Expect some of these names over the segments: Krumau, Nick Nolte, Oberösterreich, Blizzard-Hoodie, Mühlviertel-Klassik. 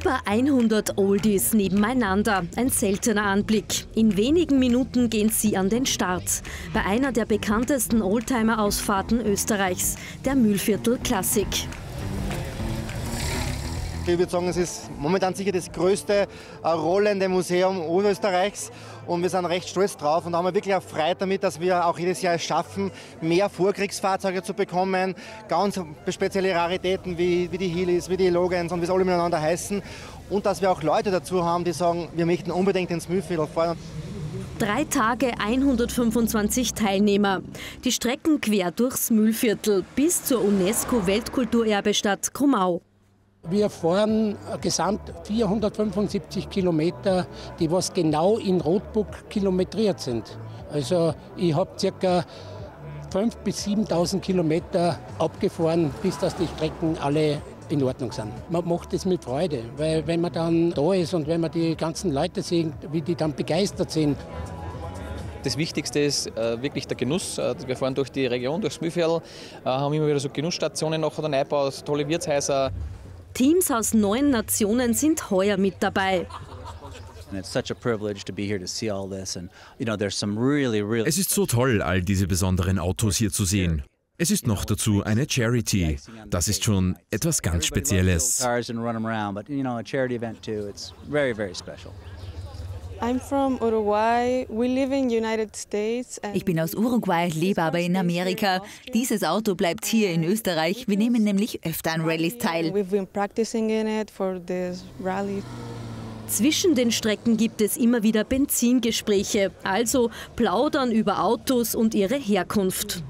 Über 100 Oldies nebeneinander, ein seltener Anblick. In wenigen Minuten gehen sie an den Start. Bei einer der bekanntesten Oldtimer-Ausfahrten Österreichs, der Mühlviertel-Klassik. Ich würde sagen, es ist momentan sicher das größte rollende Museum Oberösterreichs und wir sind recht stolz drauf und haben wir wirklich auch Freude damit, dass wir auch jedes Jahr es schaffen, mehr Vorkriegsfahrzeuge zu bekommen, ganz spezielle Raritäten wie die Heelys, wie die Logans und wie es alle miteinander heißen und dass wir auch Leute dazu haben, die sagen, wir möchten unbedingt ins Mühlviertel fahren. 3 Tage, 125 Teilnehmer. Die Strecken quer durchs Mühlviertel bis zur UNESCO-Weltkulturerbe-Stadt Krumau. Wir fahren gesamt 475 Kilometer, die was genau in Rotbuck kilometriert sind. Also ich habe ca. 5.000 bis 7.000 Kilometer abgefahren, bis dass die Strecken alle in Ordnung sind. Man macht das mit Freude, weil wenn man dann da ist und wenn man die ganzen Leute sieht, wie die dann begeistert sind. Das Wichtigste ist wirklich der Genuss. Wir fahren durch die Region, durchs Mühlviertel, haben immer wieder so Genussstationen nach oder Neubaus, tolle Wirtshäuser. Teams aus 9 Nationen sind heuer mit dabei. Es ist so toll, all diese besonderen Autos hier zu sehen. Es ist noch dazu eine Charity. Das ist schon etwas ganz Spezielles. Ich bin aus Uruguay, lebe aber in Amerika. Dieses Auto bleibt hier in Österreich. Wir nehmen nämlich öfter an Rallyes teil. Zwischen den Strecken gibt es immer wieder Benzingespräche, also plaudern über Autos und ihre Herkunft.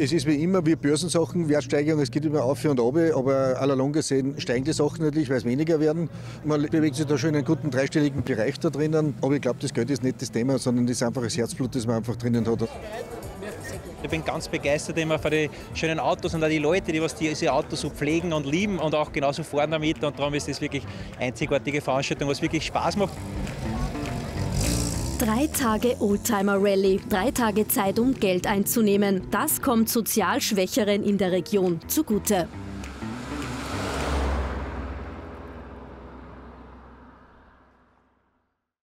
Es ist wie immer, wie Börsensachen, Wertsteigerung, es geht immer auf und ab, aber à la longue gesehen steigen die Sachen natürlich, weil es weniger werden. Man bewegt sich da schon in einen guten dreistelligen Bereich da drinnen, aber ich glaube, das Geld ist nicht das Thema, sondern das ist einfach das Herzblut, das man einfach drinnen hat. Ich bin ganz begeistert immer von den schönen Autos und auch die Leute, die diese Autos so pflegen und lieben und auch genauso fahren damit. Und darum ist das wirklich eine einzigartige Veranstaltung, was wirklich Spaß macht. 3 Tage Oldtimer-Rallye, 3 Tage Zeit, um Geld einzunehmen. Das kommt sozial Schwächeren in der Region zugute.